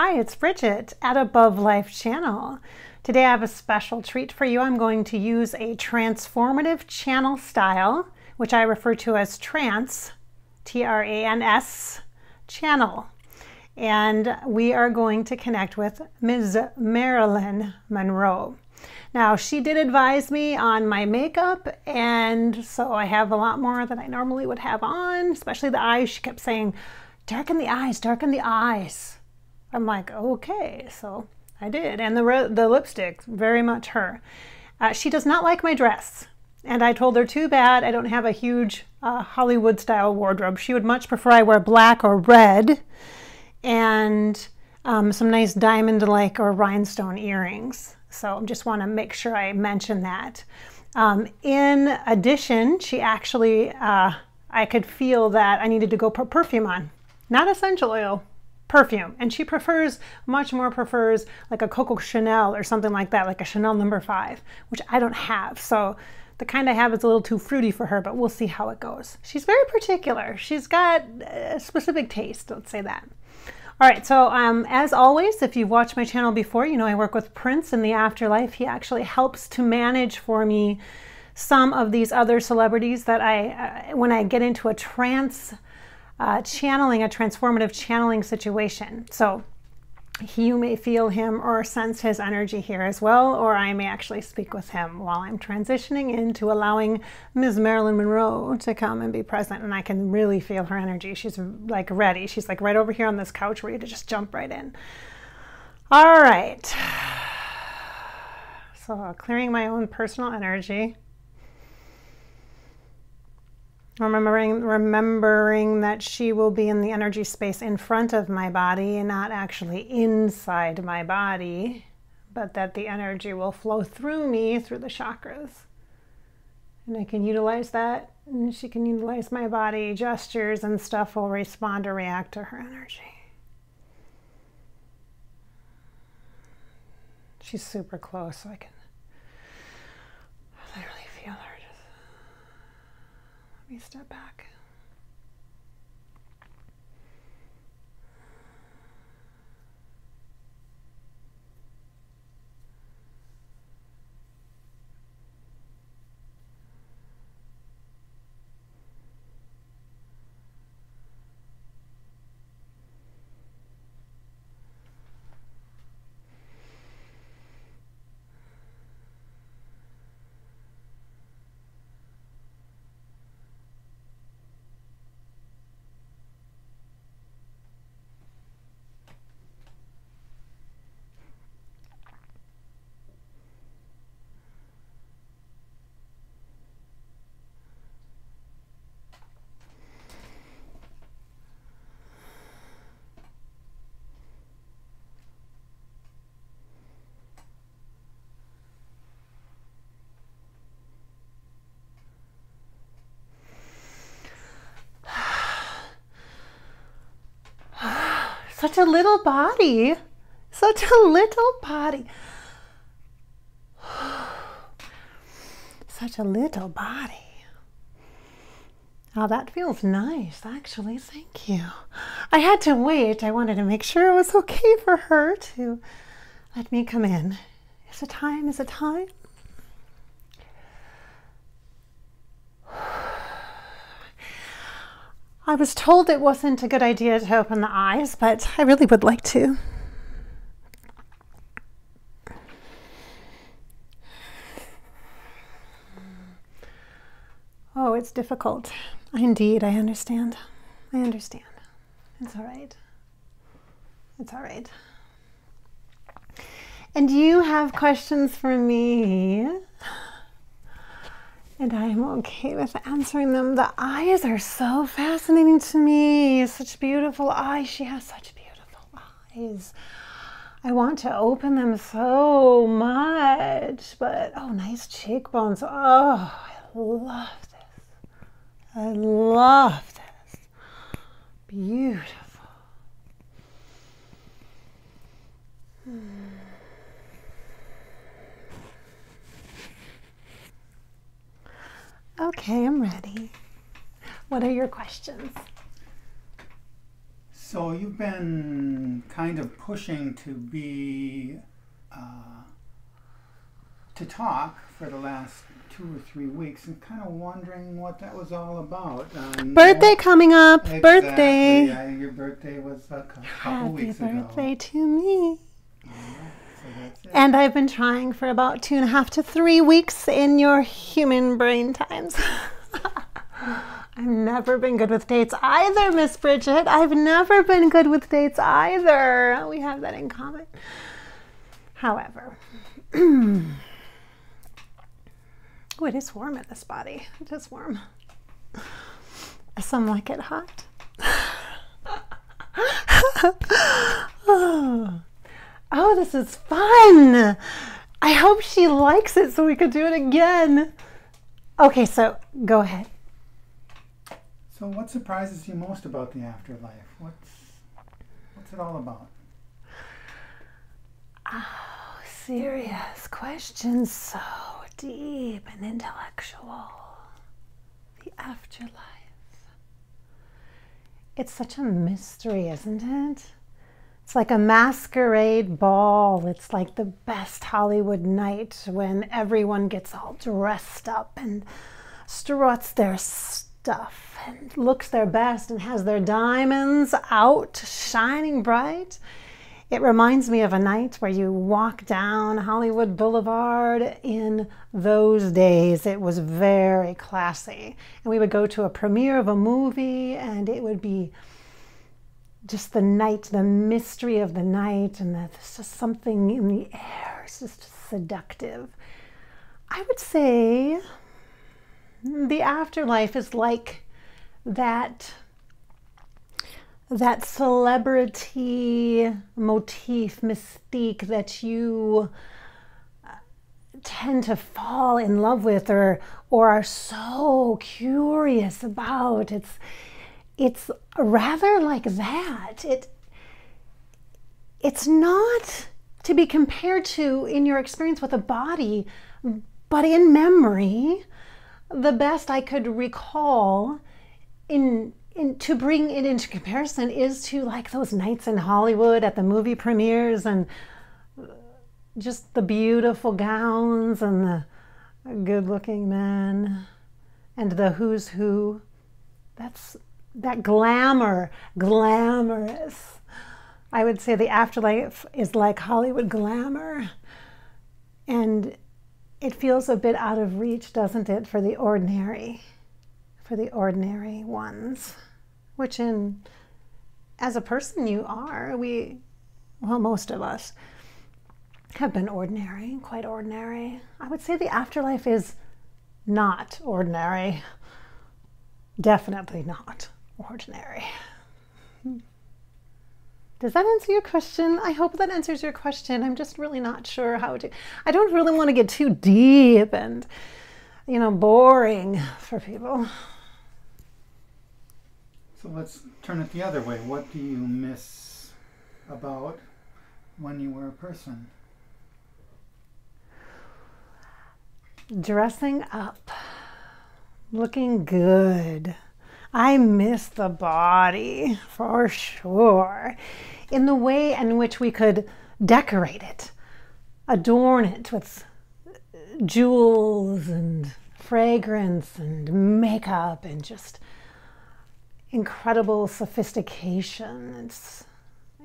Hi, it's Bridgette at Above Life Channel. Today I have a special treat for you. I'm going to use a transformative channel style, which I refer to as trance, T-R-A-N-S, channel. And we are going to connect with Ms. Marilyn Monroe. Now, she did advise me on my makeup, and so I have a lot more than I normally would have on, especially the eyes. She kept saying, darken the eyes, darken the eyes. I'm like, okay, so I did. And the lipstick, very much her. She does not like my dress. And I told her, too bad, I don't have a huge Hollywood-style wardrobe. She would much prefer I wear black or red and some nice diamond-like or rhinestone earrings. So I just want to make sure I mention that. In addition, she actually, I could feel that I needed to go put perfume on. Not essential oil. Perfume, and she much more prefers like a Coco Chanel or something like that, like a Chanel No. 5, which I don't have. So the kind I have is a little too fruity for her, but we'll see how it goes. She's very particular. She's got a specific taste, let's say that. All right, so as always, if you've watched my channel before, you know I work with Prince in the afterlife. He actually helps to manage for me some of these other celebrities that I, when I get into a trance, a transformative channeling situation. So you may feel him or sense his energy here as well, or I may actually speak with him while I'm transitioning into allowing Ms. Marilyn Monroe to come and be present, and I can really feel her energy. She's like ready. She's like right over here on this couch, ready to just jump right in. All right. So clearing my own personal energy. Remembering that she will be in the energy space in front of my body and not actually inside my body, but that the energy will flow through me through the chakras. And I can utilize that, and she can utilize my body. Gestures and stuff will respond or react to her energy. She's super close, so I can literally feel her. Let me step back. Such a little body, such a little body, such a little body. Oh, that feels nice, actually, thank you. I had to wait, I wanted to make sure it was okay for her to let me come in. Is it time, is it time? I was told it wasn't a good idea to open the eyes, but I really would like to. Oh, it's difficult. Indeed, I understand. I understand. It's all right. It's all right. And you have questions for me. And I am okay with answering them. The eyes are so fascinating to me. Such beautiful eyes. She has such beautiful eyes. I want to open them so much, but oh, nice cheekbones. Oh, I love this. I love this. Beautiful. Okay, I'm ready. What are your questions? So you've been kind of pushing to be, to talk for the last 2 or 3 weeks, and kind of wondering what that was all about. Birthday coming up. Exactly. Birthday. Yeah, your birthday was a couple weeks ago. Happy birthday to me. Yeah, so that's it. And I've been trying for about 2.5 to 3 weeks in your human brain times. I've never been good with dates either, Miss Bridgette. I've never been good with dates either. We have that in common. However, oh, it is warm in this body. It is warm. Some like it hot. Oh, this is fun. I hope she likes it so we could do it again. Okay, so go ahead. So what surprises you most about the afterlife? What's it all about? Oh, serious questions. So deep and intellectual. The afterlife. It's such a mystery, isn't it? It's like a masquerade ball. It's like the best Hollywood night when everyone gets all dressed up and struts their stuff and looks their best and has their diamonds out shining bright. It reminds me of a night where you walk down Hollywood Boulevard. In those days, it was very classy. And we would go to a premiere of a movie, and it would be just the night, the mystery of the night, and there's just something in the air. It's just seductive. I would say the afterlife is like that celebrity motif, mystique that you tend to fall in love with or are so curious about. It's rather like that. It's not to be compared to, in your experience with a body, but in memory, the best I could recall to bring it into comparison is to like those nights in Hollywood at the movie premieres and just the beautiful gowns and the good-looking men and the who's who. That's that glamorous. I would say the afterlife is like Hollywood glamour, and it feels a bit out of reach, doesn't it, for the ordinary ones. Which as a person you are, well, most of us have been ordinary, quite ordinary. I would say the afterlife is not ordinary. Definitely not ordinary. Does that answer your question? I hope that answers your question. I'm just really not sure how to, I don't really want to get too deep and, you know, boring for people. So let's turn it the other way. What do you miss about when you were a person? Dressing up, looking good. I miss the body for sure, in the way in which we could decorate it, adorn it with jewels and fragrance and makeup and just incredible sophistication.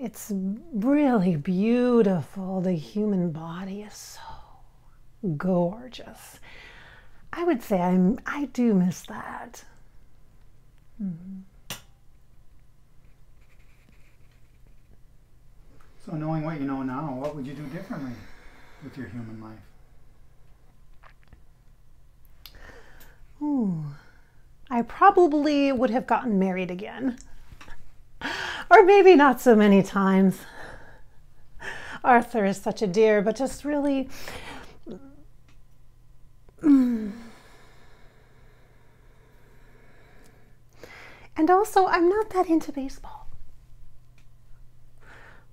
It's really beautiful. The human body is so gorgeous. I would say I do miss that. Mm-hmm. So knowing what you know now, what would you do differently with your human life? Ooh. I probably would have gotten married again, or maybe not so many times. Arthur is such a dear, but just really and also I'm not that into baseball,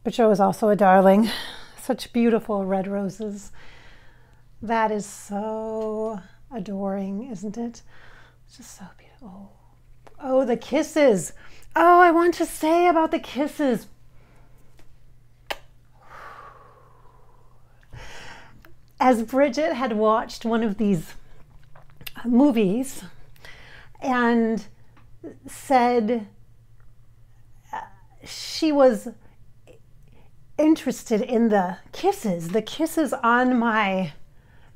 but Joe is also a darling. Such beautiful red roses. That is so adoring, isn't it? Just so beautiful. Oh, the kisses. Oh, I want to say about the kisses. As Bridgette had watched one of these movies and said she was interested in the kisses on my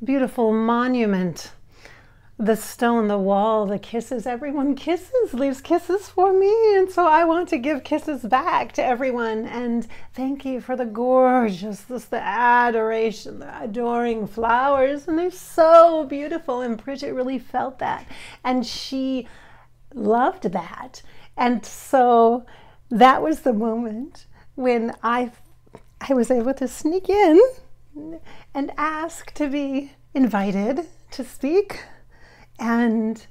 beautiful monument, the stone, the wall, the kisses. Everyone kisses, leaves kisses for me. And so I want to give kisses back to everyone. And thank you for the gorgeousness, the adoration, the adoring flowers. And they're so beautiful. And Bridgette really felt that. And she loved that. And so that was the moment when I was able to sneak in and ask to be invited to speak. And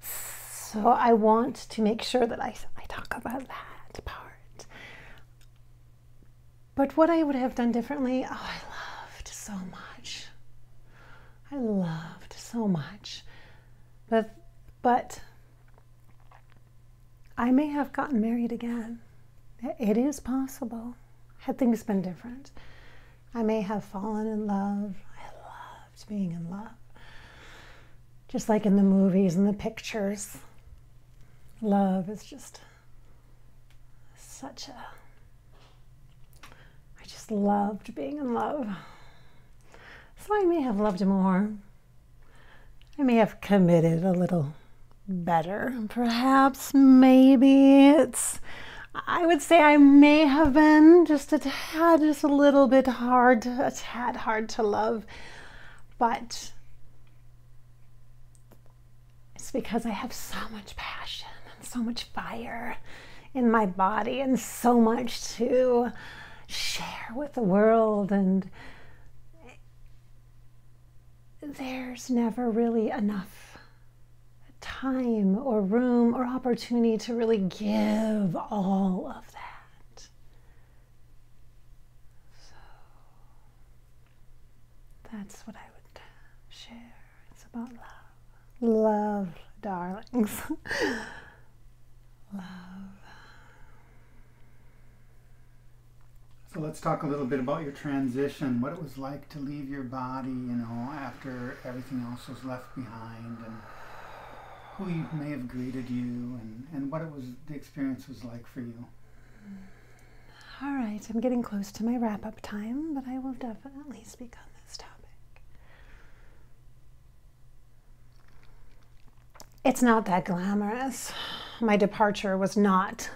so I want to make sure that I talk about that part. But what I would have done differently, oh, I loved so much. I loved so much. But I may have gotten married again. It is possible. Had things been different, I may have fallen in love. I loved being in love. Just like in the movies and the pictures. Love is just such a... I just loved being in love. So I may have loved more. I may have committed a little better. Perhaps, maybe it's... I would say I may have been just a little bit hard, a tad hard to love, but it's because I have so much passion and so much fire in my body and so much to share with the world, and there's never really enough time or room or opportunity to really give all of that. So that's what I would share. It's about love. Love, darlings. Love. So let's talk a little bit about your transition, what it was like to leave your body, you know, after everything else was left behind, and who you may have greeted you, and what it was, the experience was like for you. All right, I'm getting close to my wrap-up time, but I will definitely speak on this topic. It's not that glamorous. My departure was not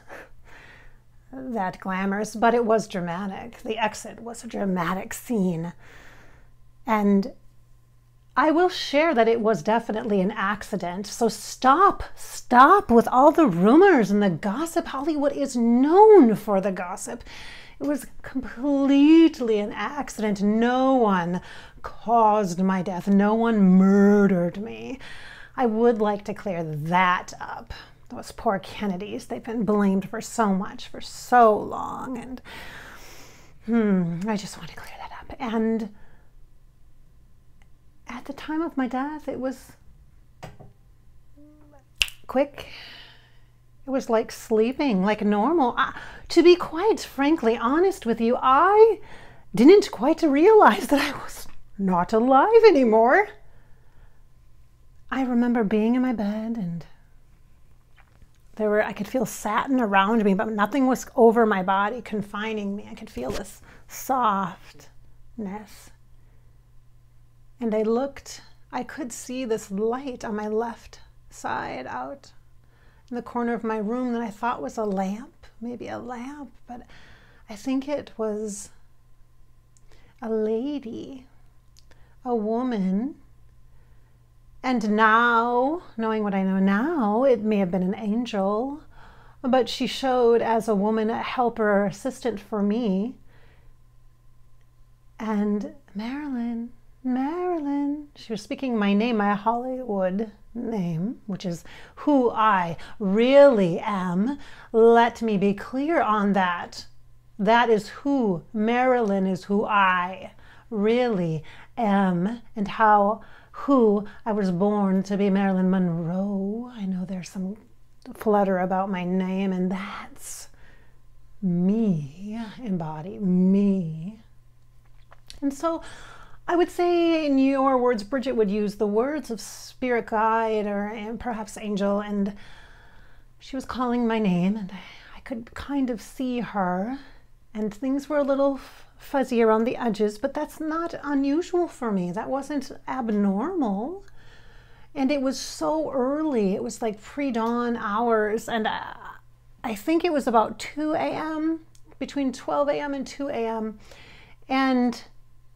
that glamorous, but it was dramatic. The exit was a dramatic scene, and I will share that it was definitely an accident. So stop with all the rumors and the gossip. Hollywood is known for the gossip. It was completely an accident. No one caused my death. No one murdered me. I would like to clear that up. Those poor Kennedys, they've been blamed for so much for so long. And I just want to clear that up. And at the time of my death, it was quick. It was like sleeping, like normal. To be quite frankly honest with you, I didn't quite realize that I was not alive anymore. I remember being in my bed, and I could feel satin around me, but nothing was over my body confining me. I could feel this softness. And I could see this light on my left side out in the corner of my room that I thought was a lamp, maybe a lamp, but I think it was a lady, a woman. And now, knowing what I know now, it may have been an angel, but she showed as a woman, a helper, assistant for me. And Marilyn, she was speaking my name, my Hollywood name, which is who I really am. Let me be clear on that. That is who Marilyn is, who I really am, and who I was born to be. Marilyn Monroe. I know there's some flutter about my name, and that's me embodied, me. And so I would say, in your words, Bridgette would use the words of spirit guide or perhaps angel, and she was calling my name, and I could kind of see her, and things were a little fuzzy around the edges, but that's not unusual for me. That wasn't abnormal. And it was so early. It was like pre-dawn hours, and I think it was about 2 a.m., between 12 a.m. and 2 a.m. And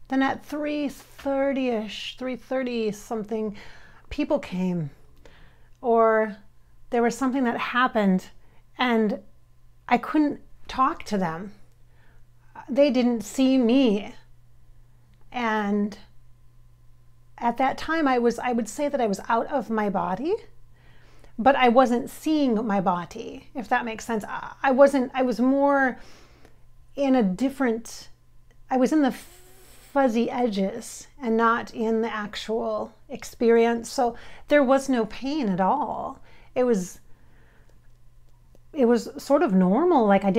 then at 3:30-ish, 3:30-something, people came, or there was something that happened, and I couldn't talk to them. They didn't see me. And at that time, I would say that I was out of my body, but I wasn't seeing my body, if that makes sense. I was more in a different, I was in the fuzzy edges and not in the actual experience. So there was no pain at all. It was sort of normal. Like I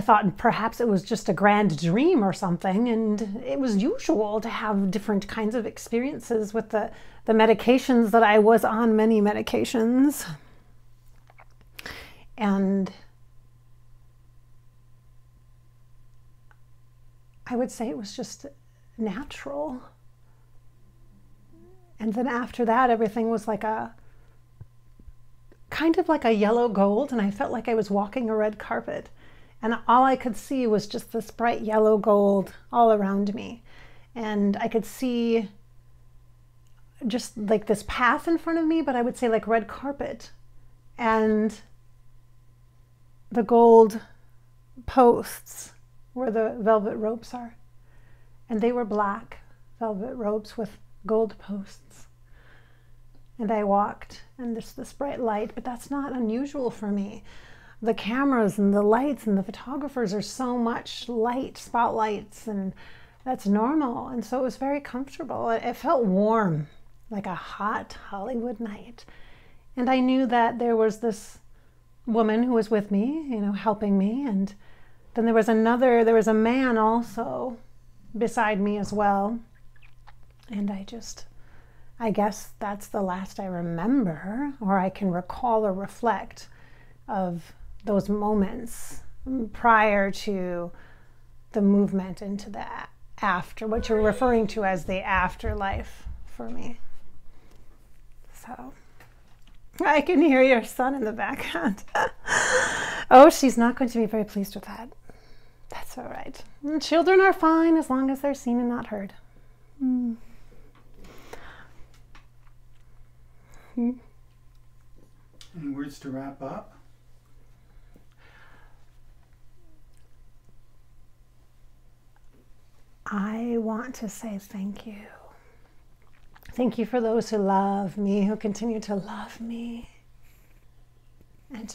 thought perhaps it was just a grand dream or something. And it was usual to have different kinds of experiences with the medications that I was on, many medications. And I would say it was just natural. And then after that, everything was like a, kind of like a yellow gold, and I felt like I was walking a red carpet, and all I could see was just this bright yellow gold all around me, and I could see just like this path in front of me, but I would say like red carpet, and the gold posts where the velvet ropes are, and they were black velvet ropes with gold posts. And I walked, and there's this bright light, but that's not unusual for me. The cameras and the lights and the photographers are so much light, spotlights, and that's normal. And so it was very comfortable. It felt warm, like a hot Hollywood night. And I knew that there was this woman who was with me, you know, helping me. And then there was a man also beside me as well. And I guess that's the last I remember, or I can recall or reflect of those moments prior to the movement into the after, what you're referring to as the afterlife for me. So, I can hear your son in the background. Oh, she's not going to be very pleased with that. That's all right. Children are fine as long as they're seen and not heard. Mm. Any words to wrap up? I want to say thank you. Thank you for those who love me, who continue to love me, and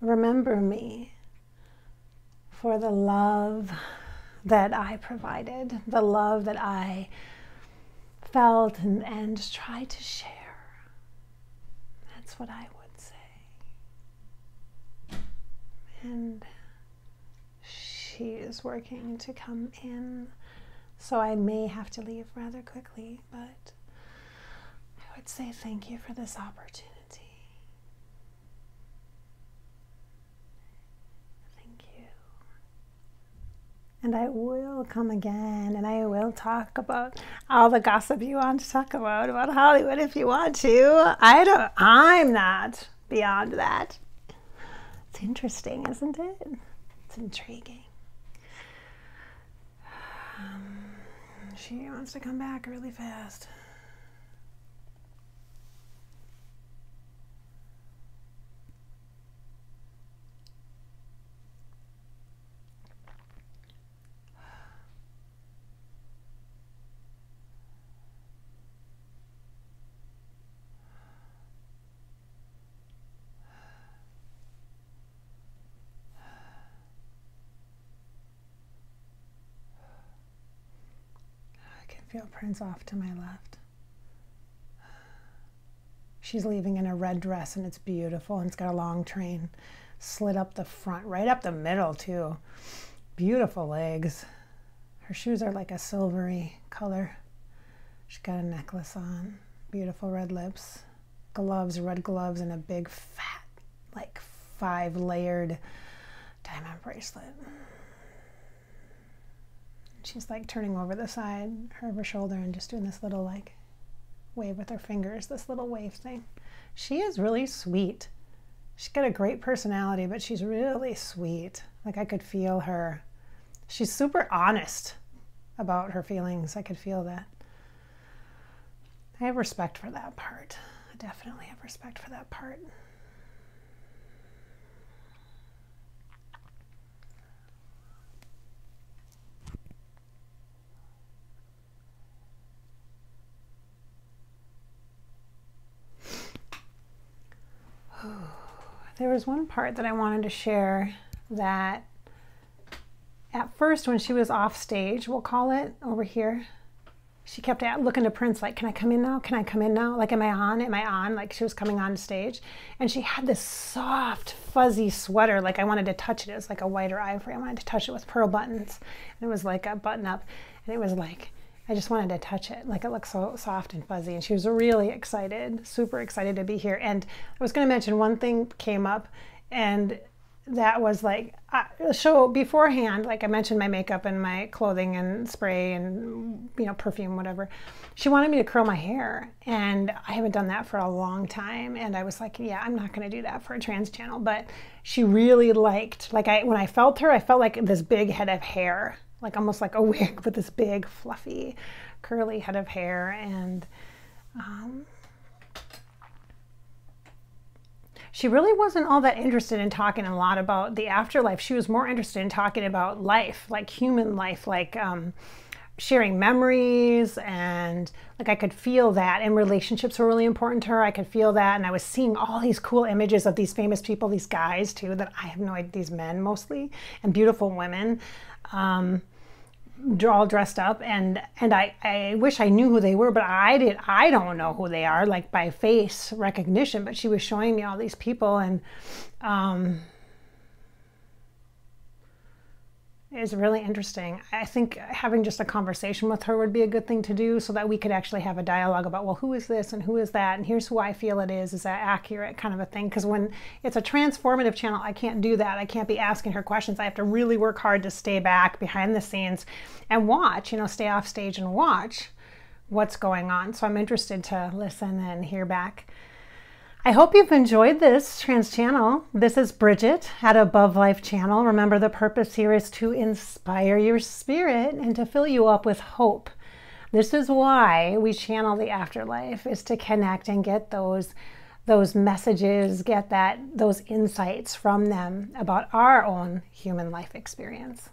remember me for the love that I provided, the love that I felt and try to share. That's what I would say. And she is working to come in, so I may have to leave rather quickly, but I would say thank you for this opportunity. Thank you. And I will come again, and I will talk about all the gossip you want to talk about Hollywood if you want to. I'm not beyond that. It's interesting, isn't it? It's intriguing. She wants to come back really fast. Prince off to my left. She's leaving in a red dress, and it's beautiful, and it's got a long train slid up the front, right up the middle too. Beautiful legs. Her shoes are like a silvery color. She's got a necklace on, beautiful red lips, gloves, red gloves, and a big fat, like 5-layered diamond bracelet. She's like turning over the side of her shoulder and just doing this little like wave with her fingers, this little wave thing. She is really sweet. She's got a great personality, but she's really sweet. Like, I could feel her. She's super honest about her feelings. I could feel that. I have respect for that part. I definitely have respect for that part. There was one part that I wanted to share that at first, when she was off stage, we'll call it, over here, she kept looking to Prince like, can I come in now? Can I come in now? Like, am I on? Am I on? Like, she was coming on stage. And she had this soft, fuzzy sweater. Like, I wanted to touch it. It was like a white or ivory. I wanted to touch it with pearl buttons. And it was like a button up. And it was like, I just wanted to touch it. Like, it looked so soft and fuzzy. And she was really excited, super excited to be here. And I was going to mention one thing came up, and that was like, so beforehand, like I mentioned my makeup and my clothing and spray and, you know, perfume, whatever. She wanted me to curl my hair, and I haven't done that for a long time. And I was like, yeah, I'm not going to do that for a trans channel. But she really liked, like, when I felt her, I felt like this big head of hair, like almost like a wig, but this big fluffy curly head of hair. And she really wasn't all that interested in talking a lot about the afterlife. She was more interested in talking about life, like human life, like sharing memories. And like, I could feel that, and relationships were really important to her. I could feel that. And I was seeing all these cool images of these famous people, these guys too, that I have no idea, these men mostly, and beautiful women, all dressed up. And I wish I knew who they were, but I don't know who they are, like by face recognition. But she was showing me all these people, and is really interesting. I think having just a conversation with her would be a good thing to do, so that we could actually have a dialogue about, well, who is this and who is that, and here's who I feel it is that accurate, kind of a thing. Because when it's a transformative channel, I can't do that. I can't be asking her questions. I have to really work hard to stay back behind the scenes and watch, you know, stay off stage and watch what's going on. So I'm interested to listen and hear back. I hope you've enjoyed this trans channel. This is Bridgette at Above Life Channel. Remember, the purpose here is to inspire your spirit and to fill you up with hope. This is why we channel the afterlife, is to connect and get those messages, get those insights from them about our own human life experience.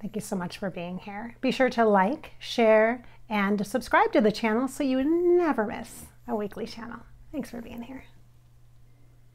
Thank you so much for being here. Be sure to like, share, and subscribe to the channel so you never miss a weekly channel. Thanks for being here.